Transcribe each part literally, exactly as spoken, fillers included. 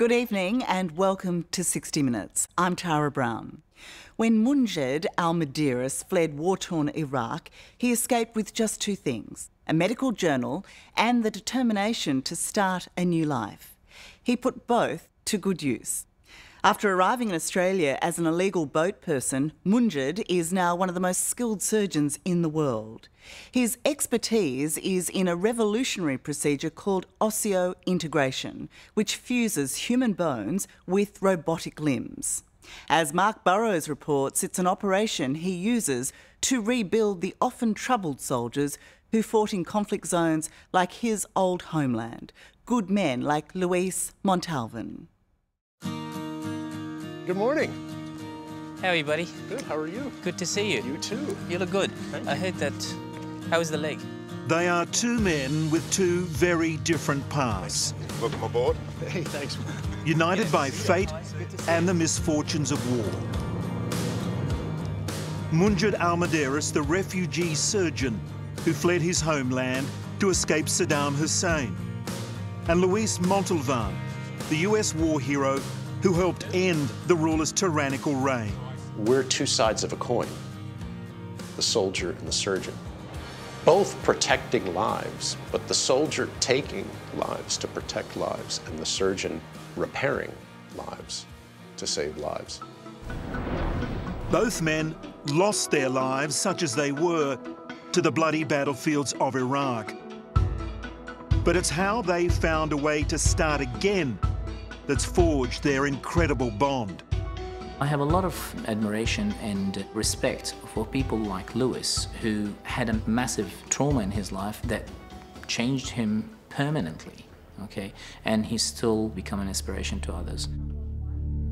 Good evening and welcome to sixty minutes. I'm Tara Brown. When Munjed Al Muderis fled war-torn Iraq, he escaped with just two things, a medical journal and the determination to start a new life. He put both to good use. After arriving in Australia as an illegal boat person, Munjed is now one of the most skilled surgeons in the world. His expertise is in a revolutionary procedure called osseointegration, which fuses human bones with robotic limbs. As Mark Burrows reports, it's an operation he uses to rebuild the often troubled soldiers who fought in conflict zones like his old homeland, good men like Luis Montalvan. Good morning. How are you, buddy? Good, how are you? Good to see you. You too. You look good. Thank I you. heard that. How was the leg? They are two men with two very different paths. Welcome aboard. Hey, thanks. United yes. by fate and the misfortunes of war. Munjed Al Muderis, the refugee surgeon who fled his homeland to escape Saddam Hussein. And Luis Montalvan, the U S war hero who helped end the ruler's tyrannical reign. We're two sides of a coin, the soldier and the surgeon, both protecting lives, but the soldier taking lives to protect lives and the surgeon repairing lives to save lives. Both men lost their lives, such as they were, to the bloody battlefields of Iraq. But it's how they found a way to start again that's forged their incredible bond. I have a lot of admiration and respect for people like Luis, who had a massive trauma in his life that changed him permanently, okay? And he's still become an inspiration to others.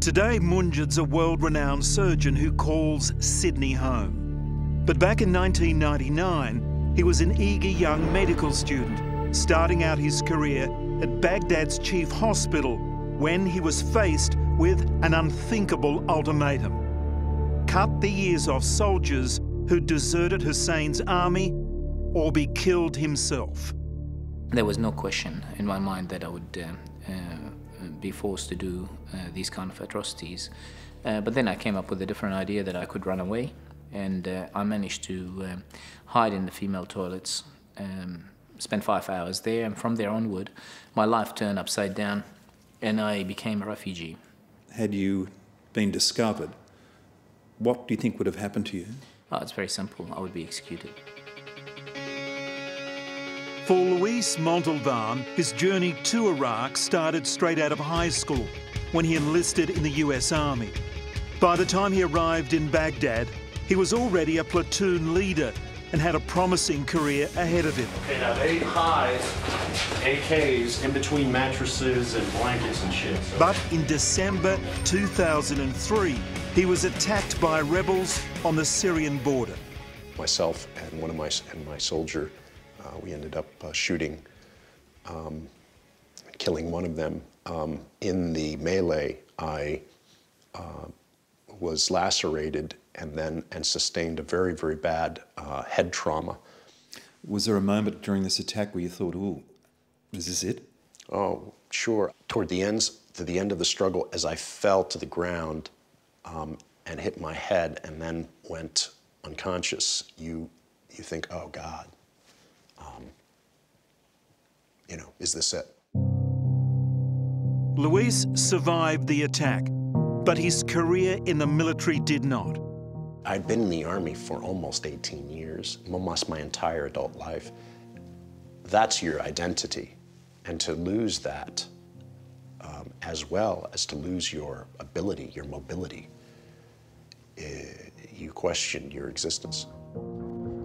Today, Munjed's a world-renowned surgeon who calls Sydney home. But back in nineteen ninety-nine, he was an eager young medical student, starting out his career at Baghdad's chief hospital, when he was faced with an unthinkable ultimatum. Cut the ears off soldiers who deserted Hussein's army or be killed himself. There was no question in my mind that I would uh, uh, be forced to do uh, these kind of atrocities. Uh, but then I came up with a different idea that I could run away, and uh, I managed to uh, hide in the female toilets, um, spent five hours there, and from there onward, my life turned upside down and I became a refugee. Had you been discovered, what do you think would have happened to you? Oh, it's very simple. I would be executed. For Luis Montalvan, his journey to Iraq started straight out of high school when he enlisted in the U S Army. By the time he arrived in Baghdad, he was already a platoon leader and had a promising career ahead of him. Okay, now eight highs, A Ks in between mattresses and blankets and shit. So. But in December two thousand three, he was attacked by rebels on the Syrian border. Myself and one of my and my soldier, uh, we ended up uh, shooting, um, killing one of them. Um, in the melee, I uh, was lacerated and then and sustained a very, very bad uh, head trauma. Was there a moment during this attack where you thought, ooh, is this it? Oh, sure. Toward the ends, to the end of the struggle, as I fell to the ground um, and hit my head and then went unconscious, you, you think, oh, God, um, you know, is this it? Luis survived the attack, but his career in the military did not. I'd been in the Army for almost eighteen years, almost my entire adult life. That's your identity. And to lose that, um, as well as to lose your ability, your mobility, uh, you question your existence.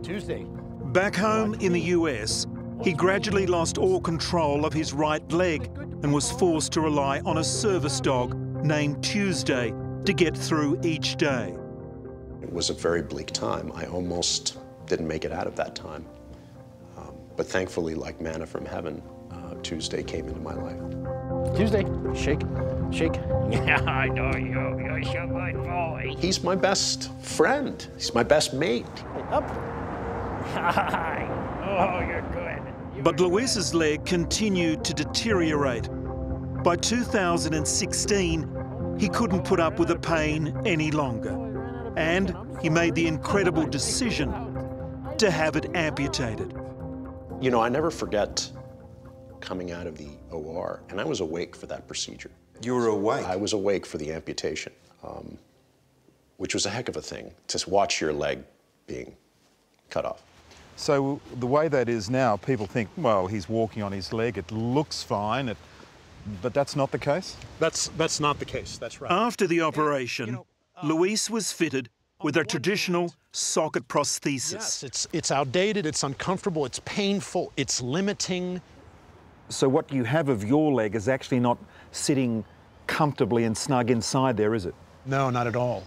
Tuesday. Back home in the U S, he gradually lost all control of his right leg and was forced to rely on a service dog named Tuesday to get through each day. It was a very bleak time. I almost didn't make it out of that time. Um, but thankfully, like manna from heaven, uh, Tuesday came into my life. Tuesday, shake, shake. Yeah, I know you, you're so good, boy. He's my best friend. He's my best mate. Up. Hi. Oh, you're good. You but Luis's good. leg continued to deteriorate. By two thousand sixteen, he couldn't put up with the pain any longer, and he made the incredible decision to have it amputated. You know, I never forget coming out of the O R, and I was awake for that procedure. You were awake? I was awake for the amputation, um, which was a heck of a thing, to watch your leg being cut off. So the way that is now, people think, well, he's walking on his leg, it looks fine, it... but that's not the case? That's, that's not the case, that's right. After the operation, you know, uh, Luis was fitted with a traditional socket prosthesis. Yes, it's, it's outdated, it's uncomfortable, it's painful, it's limiting. So what you have of your leg is actually not sitting comfortably and snug inside there, is it? No, not at all.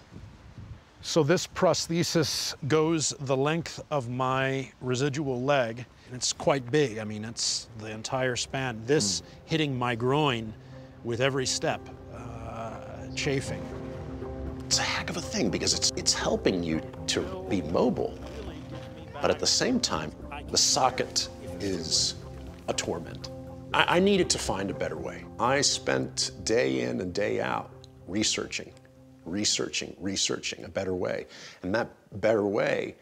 So this prosthesis goes the length of my residual leg, and it's quite big. I mean, it's the entire span. This mm. hitting my groin with every step, uh, chafing. It's a heck of a thing because it's, it's helping you to be mobile, but at the same time, the socket is a torment. I, I needed to find a better way. I spent day in and day out researching. researching, researching a better way. And that better way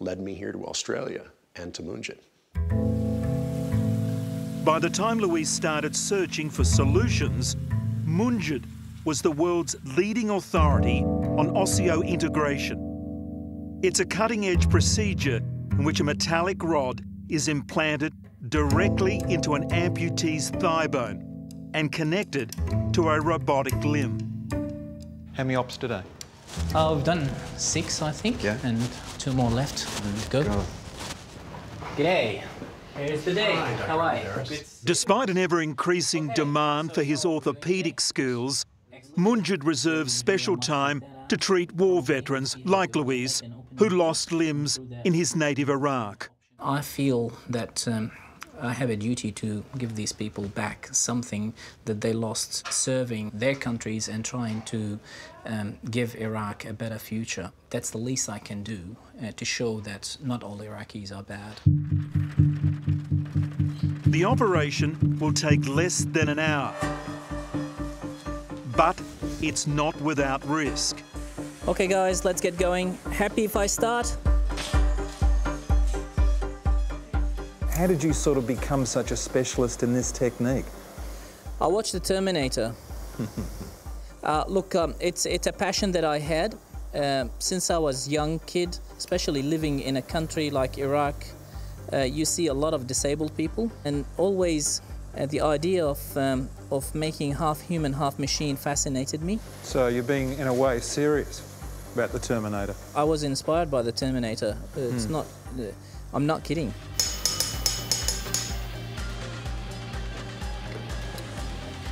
led me here to Australia and to Munjed. By the time Luis started searching for solutions, Munjed was the world's leading authority on osseointegration. It's a cutting-edge procedure in which a metallic rod is implanted directly into an amputee's thigh bone and connected to a robotic limb. How many ops today? Uh, we've done six, I think, yeah. and two more left to go. go. G'day. Here's the day. Hi, How are you? Despite an ever-increasing okay. demand for his orthopaedic skills, Munjed reserves special time to treat war veterans like Luis, who lost limbs in his native Iraq. I feel that um, I have a duty to give these people back something that they lost serving their countries and trying to um, give Iraq a better future. That's the least I can do uh, to show that not all Iraqis are bad. The operation will take less than an hour, but it's not without risk. Okay guys, let's get going. Happy if I start? How did you sort of become such a specialist in this technique? I watched The Terminator. uh, look, um, it's, it's a passion that I had uh, since I was a young kid, especially living in a country like Iraq. Uh, you see a lot of disabled people, and always uh, the idea of, um, of making half human, half machine fascinated me. So you're being, in a way, serious about The Terminator? I was inspired by The Terminator. It's hmm. not... Uh, I'm not kidding.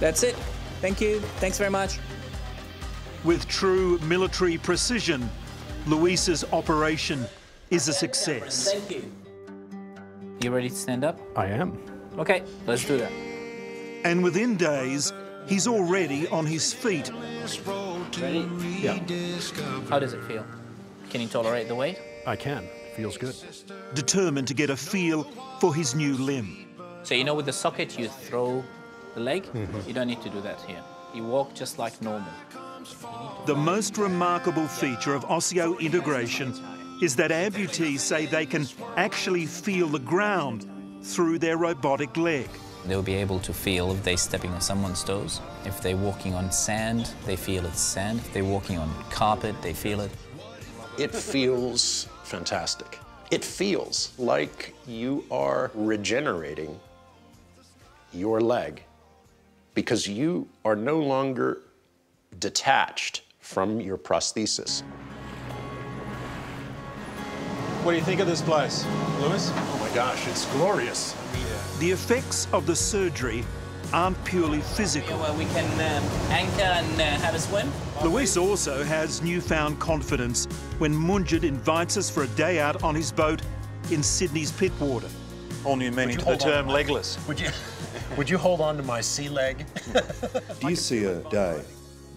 That's it. Thank you. Thanks very much. With true military precision, Luis's operation is a success. Thank you. You ready to stand up? I am. Okay, let's do that. And within days, he's already on his feet. Ready? Yeah. How does it feel? Can you tolerate the weight? I can. Feels good. Determined to get a feel for his new limb. So you know with the socket you throw the leg, mm-hmm. you don't need to do that here. You walk just like normal. The most remarkable feature of osseointegration is that amputees say they can actually feel the ground through their robotic leg. They'll be able to feel if they're stepping on someone's toes. If they're walking on sand, they feel it's sand. If they're walking on carpet, they feel it. It feels fantastic. It feels like you are regenerating your leg, because you are no longer detached from your prosthesis. What do you think of this place, Luis? Oh my gosh, it's glorious. The effects of the surgery aren't purely physical. Well, we can um, anchor and uh, have a swim. Luis also has newfound confidence when Munjed invites us for a day out on his boat in Sydney's Pittwater. All new meaning to the term legless. Would you? Would you hold on to my sea leg? Do you see a day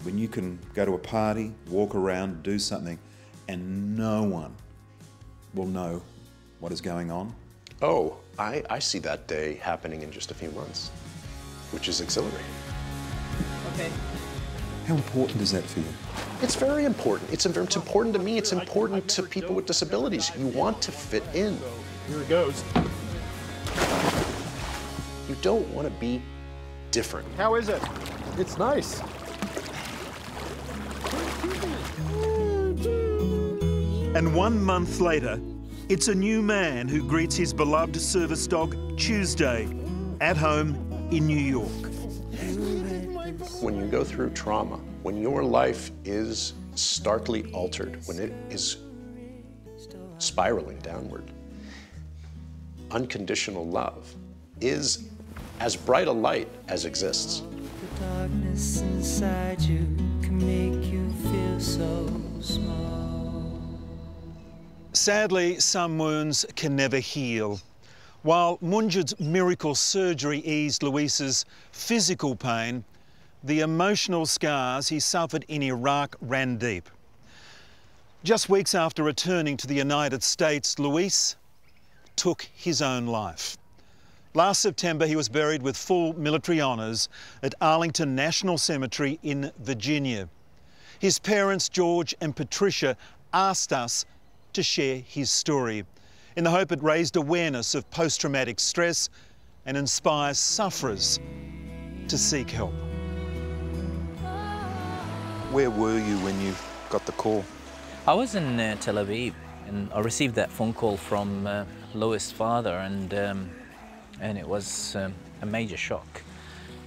when you can go to a party, walk around, do something, and no one will know what is going on? Oh, I, I see that day happening in just a few months, which is exhilarating. Okay. How important is that for you? It's very important. It's, it's important to me. It's important to people with disabilities. You want to fit in. Here it goes. You don't want to be different. How is it? It's nice. And one month later, it's a new man who greets his beloved service dog, Tuesday, at home in New York. When you go through trauma, when your life is starkly altered, when it is spiraling downward, unconditional love is as bright a light as exists. The darkness inside you can make you feel so small. Sadly, some wounds can never heal. While Munjed's miracle surgery eased Luis's physical pain, the emotional scars he suffered in Iraq ran deep. Just weeks after returning to the United States, Luis took his own life. Last September, he was buried with full military honours at Arlington National Cemetery in Virginia. His parents, George and Patricia, asked us to share his story in the hope it raised awareness of post-traumatic stress and inspires sufferers to seek help. Where were you when you got the call? I was in uh, Tel Aviv, and I received that phone call from uh, Luis' father, and um, and it was um, a major shock.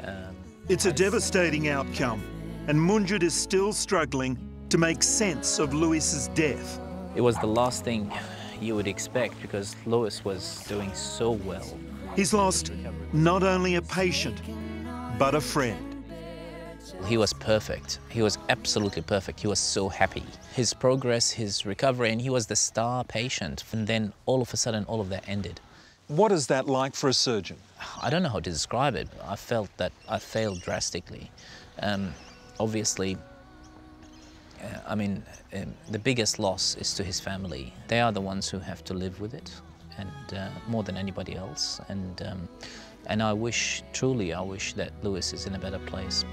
Um, it's a devastating outcome, and Munjed is still struggling to make sense of Luis's death. It was the last thing you would expect because Luis was doing so well. He's lost not only a patient, but a friend. He was perfect. He was absolutely perfect. He was so happy. His progress, his recovery, and he was the star patient. And then all of a sudden, all of that ended. What is that like for a surgeon? I don't know how to describe it. I felt that I failed drastically. Um, obviously, uh, I mean, um, the biggest loss is to his family. They are the ones who have to live with it, and uh, more than anybody else. And, um, and I wish, truly, I wish that Luis is in a better place.